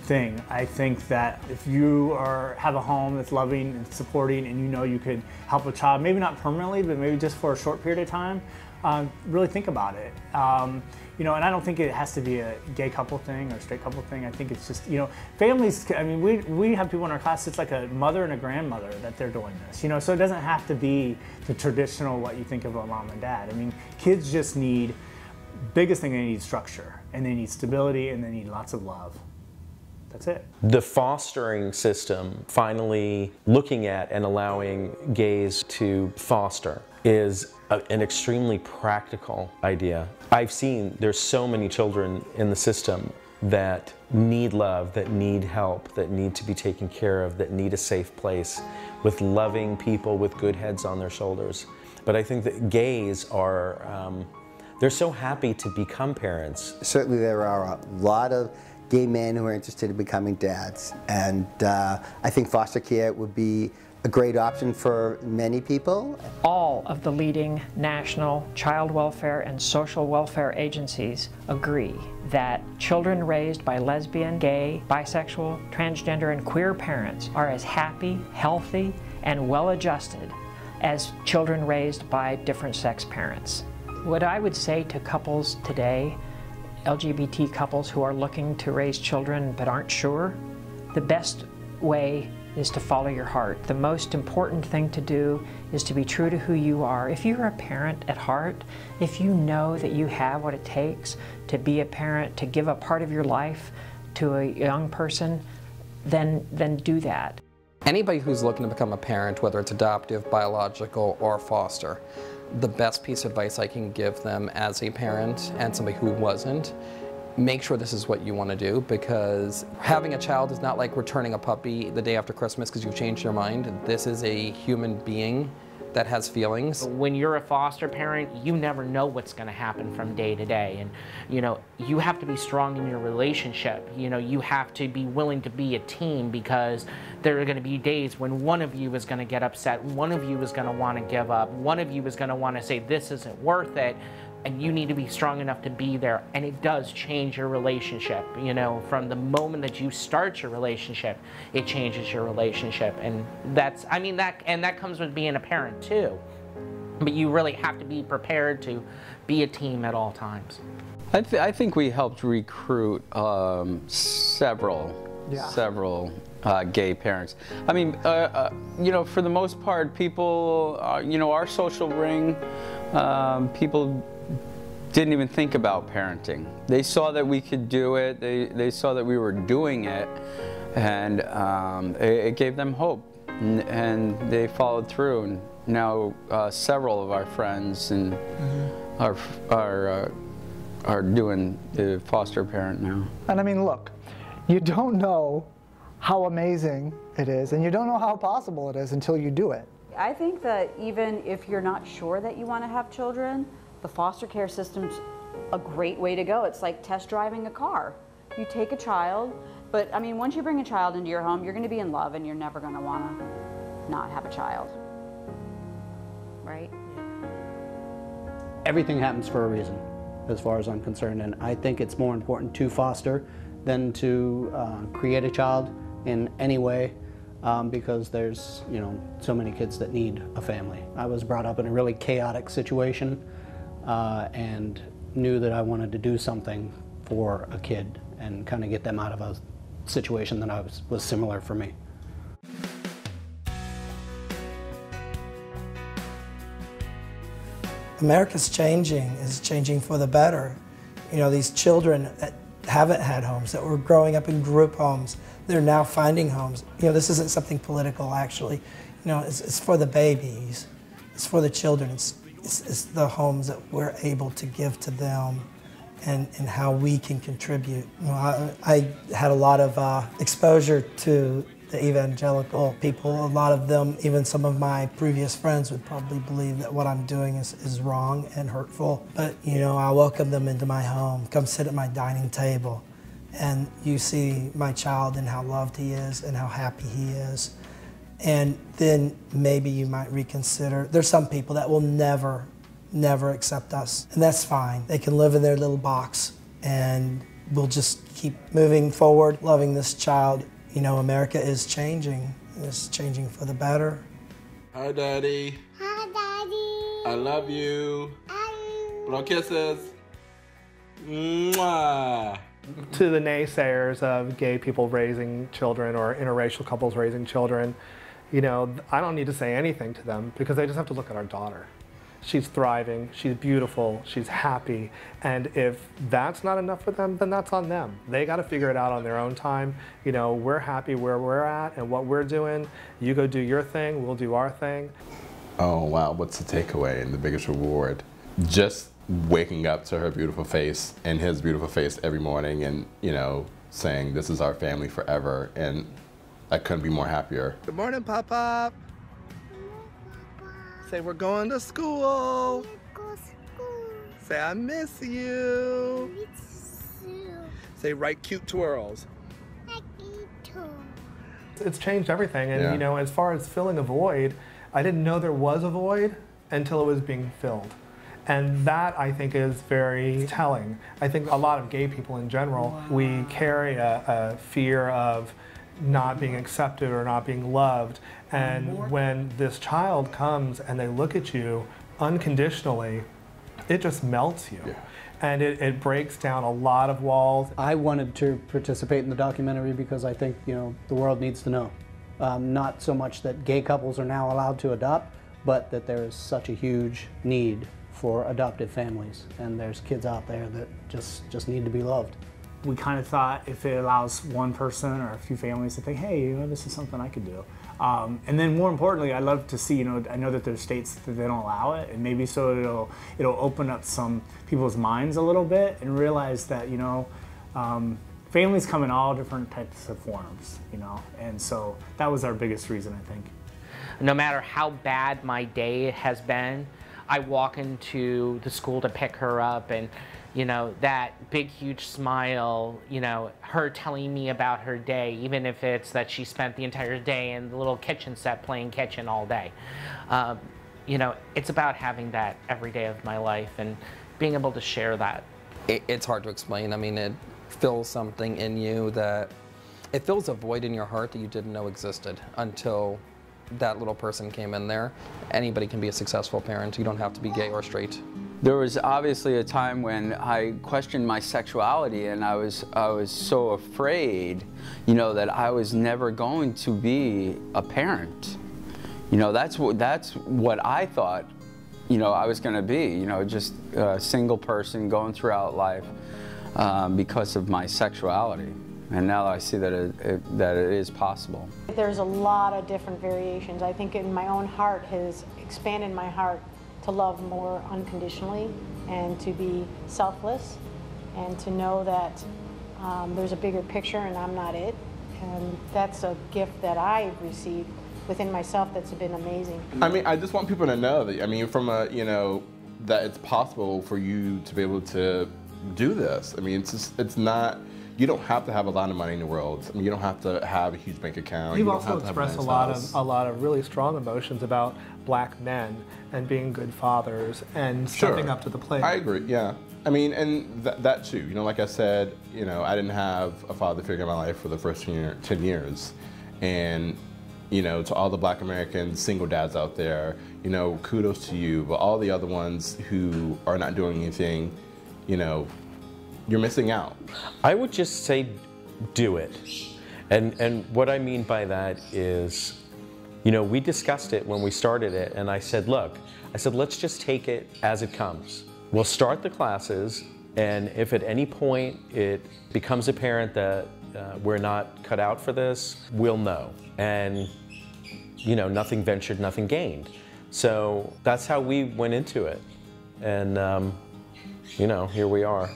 thing. I think that if you are, have a home that's loving and supporting, and you know you could help a child, maybe not permanently, but maybe just for a short period of time, uh, really think about it. Um, you know, and I don't think it has to be a gay couple thing or a straight couple thing. I think it's just, you know, families, I mean, we, we have people in our class, it's like a mother and a grandmother that they're doing this, you know, so it doesn't have to be the traditional what you think of a mom and dad. I mean, kids just need, biggest thing, they need structure, and they need stability, and they need lots of love. That's it. The fostering system finally looking at and allowing gays to foster is a, an extremely practical idea. I've seen there's so many children in the system that need love, that need help, that need to be taken care of, that need a safe place with loving people with good heads on their shoulders. But I think that gays are, um, they're so happy to become parents. Certainly there are a lot of gay men who are interested in becoming dads, and uh, I think foster care would be a great option for many people. All of the leading national child welfare and social welfare agencies agree that children raised by lesbian, gay, bisexual, transgender, and queer parents are as happy, healthy, and well-adjusted as children raised by different sex parents. What I would say to couples today, L G B T couples who are looking to raise children but aren't sure, the best way is to follow your heart. The most important thing to do is to be true to who you are. If you're a parent at heart, if you know that you have what it takes to be a parent, to give a part of your life to a young person, then, then do that. Anybody who's looking to become a parent, whether it's adoptive, biological, or foster, the best piece of advice I can give them as a parent and somebody who wasn't, make sure this is what you want to do, because having a child is not like returning a puppy the day after Christmas because you've changed your mind. This is a human being that has feelings. When you're a foster parent, you never know what's going to happen from day to day, and you know, you have to be strong in your relationship. You know, you have to be willing to be a team, because there are going to be days when one of you is going to get upset, one of you is going to want to give up, one of you is going to want to say this isn't worth it, and you need to be strong enough to be there. And it does change your relationship. You know, from the moment that you start your relationship, it changes your relationship. And that's, I mean, that, and that comes with being a parent too. But you really have to be prepared to be a team at all times. I, th I think we helped recruit um, several, yeah. several uh, gay parents. I mean, uh, uh, you know, for the most part, people, uh, you know, our social ring, um, people didn't even think about parenting. They saw that we could do it, they, they saw that we were doing it, and um, it, it gave them hope, and, and they followed through. And now uh, several of our friends and mm-hmm. are, are, uh, are doing the foster parent now. And I mean, look, you don't know how amazing it is, and you don't know how possible it is until you do it. I think that even if you're not sure that you want to have children, the foster care system's a great way to go. It's like test driving a car. You take a child, but I mean, once you bring a child into your home, you're going to be in love, and you're never going to want to not have a child, right? Everything happens for a reason, as far as I'm concerned, and I think it's more important to foster than to uh, create a child in any way. Um, because there's, you know, so many kids that need a family. I was brought up in a really chaotic situation. Uh, and knew that I wanted to do something for a kid and kind of get them out of a situation that I was, was similar for me. America's changing, is changing for the better. You know, these children that haven't had homes, that were growing up in group homes, they're now finding homes. You know, this isn't something political, actually. You know, it's, it's for the babies, it's for the children. It's, It's, it's the homes that we're able to give to them, and, and how we can contribute. You know, I, I had a lot of uh, exposure to the evangelical people. A lot of them, even some of my previous friends, would probably believe that what I'm doing is, is wrong and hurtful. But you know, I welcome them into my home. Come sit at my dining table, and you see my child and how loved he is and how happy he is. And then maybe you might reconsider. There's some people that will never, never accept us, and that's fine. They can live in their little box, and we'll just keep moving forward, loving this child. You know, America is changing. It's changing for the better. Hi, Daddy. Hi, Daddy. I love you. I love you. Blow kisses. Mwah. To the naysayers of gay people raising children or interracial couples raising children, you know, I don't need to say anything to them because they just have to look at our daughter. She's thriving, she's beautiful, she's happy, and if that's not enough for them, then that's on them. They gotta figure it out on their own time. You know, we're happy where we're at and what we're doing. You go do your thing, we'll do our thing. Oh wow, what's the takeaway and the biggest reward? Just waking up to her beautiful face and his beautiful face every morning and, you know, saying this is our family forever, and I couldn't be more happier. Good morning, Pop-Pop. Say, we're going to school. Go school. Say, I miss you. I miss you. Say, write cute twirls. I cute twirls. It's changed everything. And, yeah. you know, as far as filling a void, I didn't know there was a void until it was being filled. And that, I think, is very telling. I think a lot of gay people in general, wow. we carry a, a fear of not being accepted or not being loved. And when this child comes and they look at you unconditionally, it just melts you. Yeah. And it, it breaks down a lot of walls. I wanted to participate in the documentary because I think, you know, the world needs to know. Um, not so much that gay couples are now allowed to adopt, but that there is such a huge need for adoptive families. And there's kids out there that just, just need to be loved. We kind of thought if it allows one person or a few families to think, hey, you know, this is something I could do. Um, and then more importantly, I love to see, you know, I know that there's states that they don't allow it, and maybe so it'll, it'll open up some people's minds a little bit and realize that, you know, um, families come in all different types of forms, you know, and so that was our biggest reason, I think. No matter how bad my day has been, I walk into the school to pick her up, and you know, that big, huge smile, you know, her telling me about her day, even if it's that she spent the entire day in the little kitchen set playing kitchen all day. Um, you know, it's about having that every day of my life and being able to share that. It, it's hard to explain. I mean, it fills something in you that, it fills a void in your heart that you didn't know existed until that little person came in there. Anybody can be a successful parent. You don't have to be gay or straight. There was obviously a time when I questioned my sexuality, and I was, I was so afraid, you know, that I was never going to be a parent. You know, that's what, that's what I thought, you know, I was gonna be, you know, just a single person going throughout life um, because of my sexuality. And now I see that it, it, that it is possible. There's a lot of different variations. I think in my own heart has expanded my heart to love more unconditionally and to be selfless and to know that um, there's a bigger picture and I'm not it. And that's a gift that I've received within myself that's been amazing. I mean, I just want people to know that, I mean, from a, you know, that it's possible for you to be able to do this. I mean, it's just, it's not, you don't have to have a lot of money in the world. I mean, you don't have to have a huge bank account. You've also expressed a lot of a lot of really strong emotions about black men and being good fathers and stepping up to the plate. I agree. Yeah. I mean, and th that too. You know, like I said, you know, I didn't have a father figure in my life for the first year, ten years, and you know, to all the black American single dads out there, you know, kudos to you. But all the other ones who are not doing anything, you know, you're missing out. I would just say do it. And, and what I mean by that is, you know, we discussed it when we started it, and I said, look, I said, let's just take it as it comes. We'll start the classes, and if at any point it becomes apparent that uh, we're not cut out for this, we'll know. And, you know, nothing ventured, nothing gained. So that's how we went into it. And, um, you know, here we are.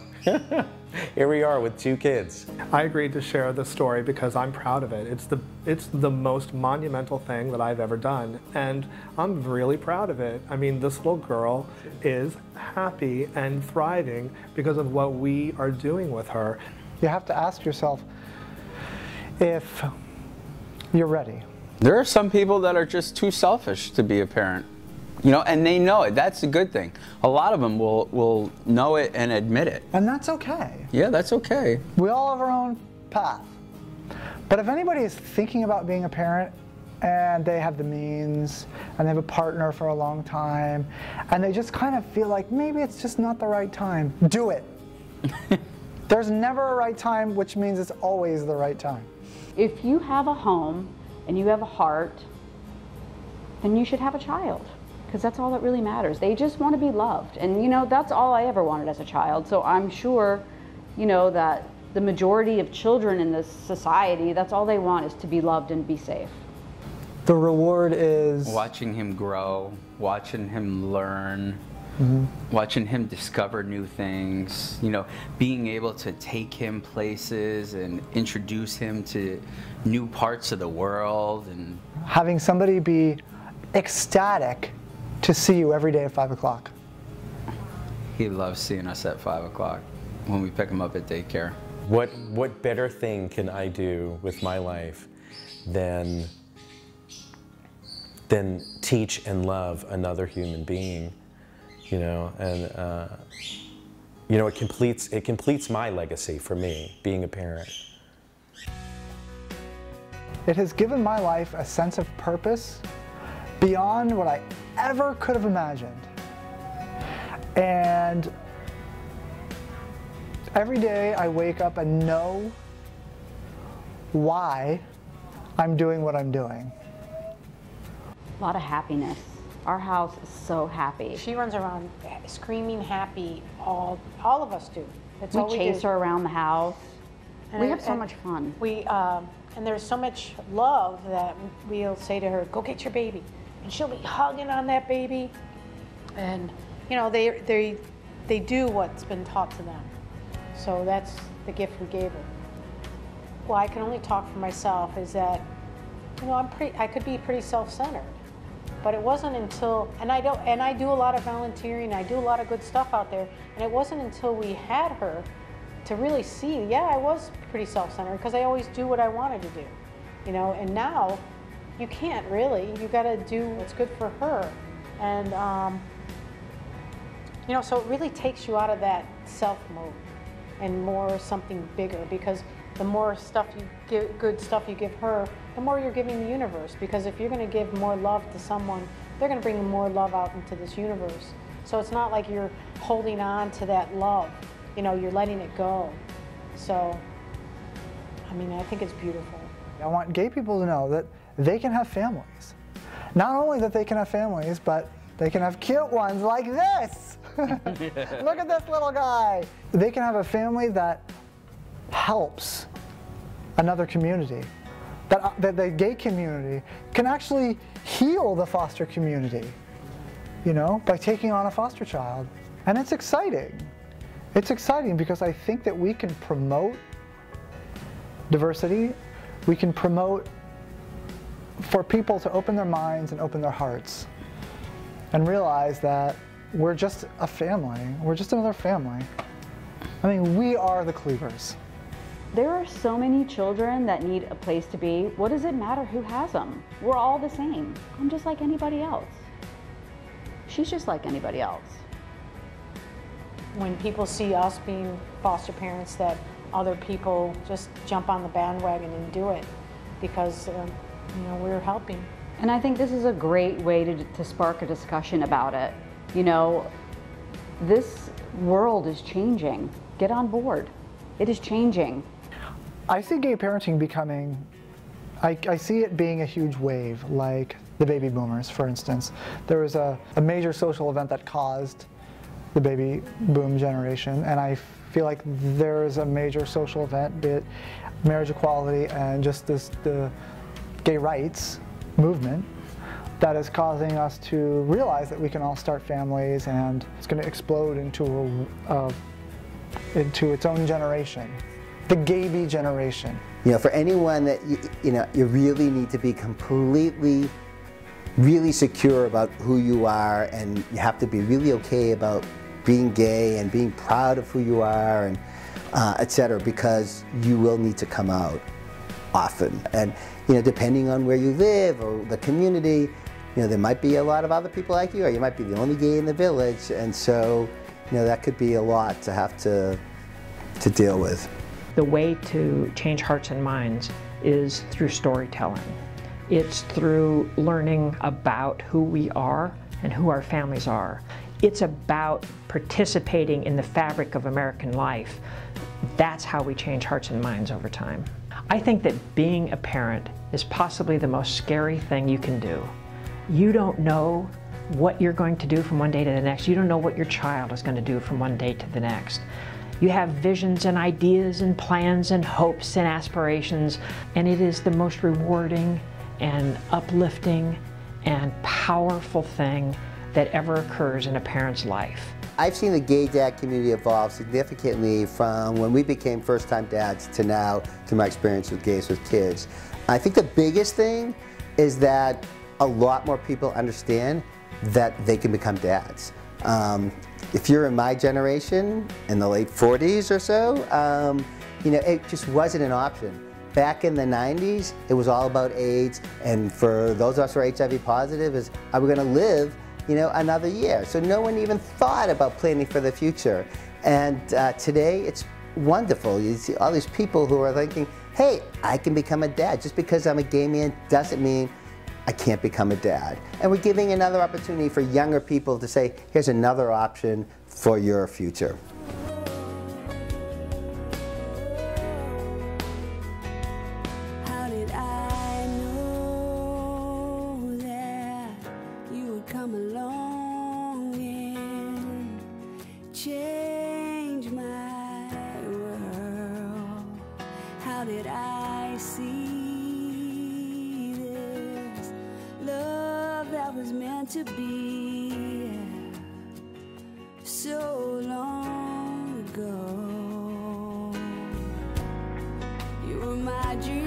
Here we are with two kids. I agreed to share this story because I'm proud of it. It's the, it's the most monumental thing that I've ever done, and I'm really proud of it. I mean, this little girl is happy and thriving because of what we are doing with her. You have to ask yourself if you're ready. There are some people that are just too selfish to be a parent. You know, and they know it. That's a good thing. A lot of them will, will know it and admit it. And that's okay. Yeah, that's okay. We all have our own path. But if anybody is thinking about being a parent, and they have the means, and they have a partner for a long time, and they just kind of feel like maybe it's just not the right time. Do it. There's never a right time, which means it's always the right time. If you have a home and you have a heart, then you should have a child, because that's all that really matters. They just want to be loved, and you know, that's all I ever wanted as a child. So I'm sure, you know, that the majority of children in this society, that's all they want, is to be loved and be safe. The reward is watching him grow, watching him learn, mm-hmm. watching him discover new things, you know, being able to take him places and introduce him to new parts of the world, and having somebody be ecstatic to see you every day at five o'clock. He loves seeing us at five o'clock when we pick him up at daycare. What, what better thing can I do with my life than than teach and love another human being, you know, and uh, you know, it completes it completes my legacy for me, being a parent. It has given my life a sense of purpose beyond what I ever could have imagined. And every day I wake up and know why I'm doing what I'm doing. A lot of happiness. Our house is so happy. She runs around screaming happy. All all of us do. That's we all we chase do. her around the house. And we have so much fun. We um, and there's so much love that we'll say to her, "Go get your baby," and she'll be hugging on that baby. And you know, they they they do what's been taught to them. So that's the gift we gave her. Well, I can only talk for myself. Is that you know I'm pretty. I could be pretty self-centered. But it wasn't until, and I don't, and I do a lot of volunteering, I do a lot of good stuff out there, and it wasn't until we had her to really see, yeah, I was pretty self-centered, because I always do what I wanted to do, you know, and now you can't really, you gotta do what's good for her. And, um, you know, so it really takes you out of that self-mode and more something bigger, because the more stuff you give, good stuff you give her, the more you're giving the universe. Because if you're going to give more love to someone, they're going to bring more love out into this universe. So it's not like you're holding on to that love. You know, you're letting it go. So, I mean, I think it's beautiful. I want gay people to know that they can have families. Not only that they can have families, but they can have cute ones like this. Look at this little guy. They can have a family that helps another community, that, that the gay community can actually heal the foster community, you know, by taking on a foster child. And it's exciting. It's exciting because I think that we can promote diversity. We can promote for people to open their minds and open their hearts and realize that we're just a family. We're just another family. I mean, we are the Cleavers. There are so many children that need a place to be. What does it matter who has them? We're all the same. I'm just like anybody else. She's just like anybody else. When people see us being foster parents, that other people just jump on the bandwagon and do it, because uh, you know, we're helping. And I think this is a great way to, to spark a discussion about it. You know, this world is changing. Get on board. It is changing. I see gay parenting becoming, I, I see it being a huge wave, like the baby boomers, for instance. There was a, a major social event that caused the baby boom generation, and I feel like there's a major social event, be it marriage equality and just this the gay rights movement, that is causing us to realize that we can all start families, and it's going to explode into a, uh, into its own generation, the gay-bee generation. You know, for anyone that you, you know, you really need to be completely, really secure about who you are, and you have to be really okay about being gay and being proud of who you are, and uh, et cetera, because you will need to come out often, and you know, depending on where you live or the community. You know, there might be a lot of other people like you, or you might be the only gay in the village, and so, you know, that could be a lot to have to, to deal with. The way to change hearts and minds is through storytelling. It's through learning about who we are and who our families are. It's about participating in the fabric of American life. That's how we change hearts and minds over time. I think that being a parent is possibly the most scary thing you can do. You don't know what you're going to do from one day to the next. You don't know what your child is going to do from one day to the next. You have visions and ideas and plans and hopes and aspirations, and it is the most rewarding and uplifting and powerful thing that ever occurs in a parent's life. I've seen the gay dad community evolve significantly from when we became first-time dads to now, to my experience with Gays with Kids. I think the biggest thing is that a lot more people understand that they can become dads. Um, if you're in my generation, in the late forties or so, um, you know, it just wasn't an option. Back in the nineties, it was all about AIDS, and for those of us who are H I V positive, is are we going to live, you know, another year? So no one even thought about planning for the future. And uh, today, it's wonderful. You see all these people who are thinking, hey, I can become a dad. Just because I'm a gay man doesn't mean I can't become a dad. And we're giving another opportunity for younger people to say, here's another option for your future. How did I know that you would come along and change my world? How did I see was meant to be so long ago? You were my dream.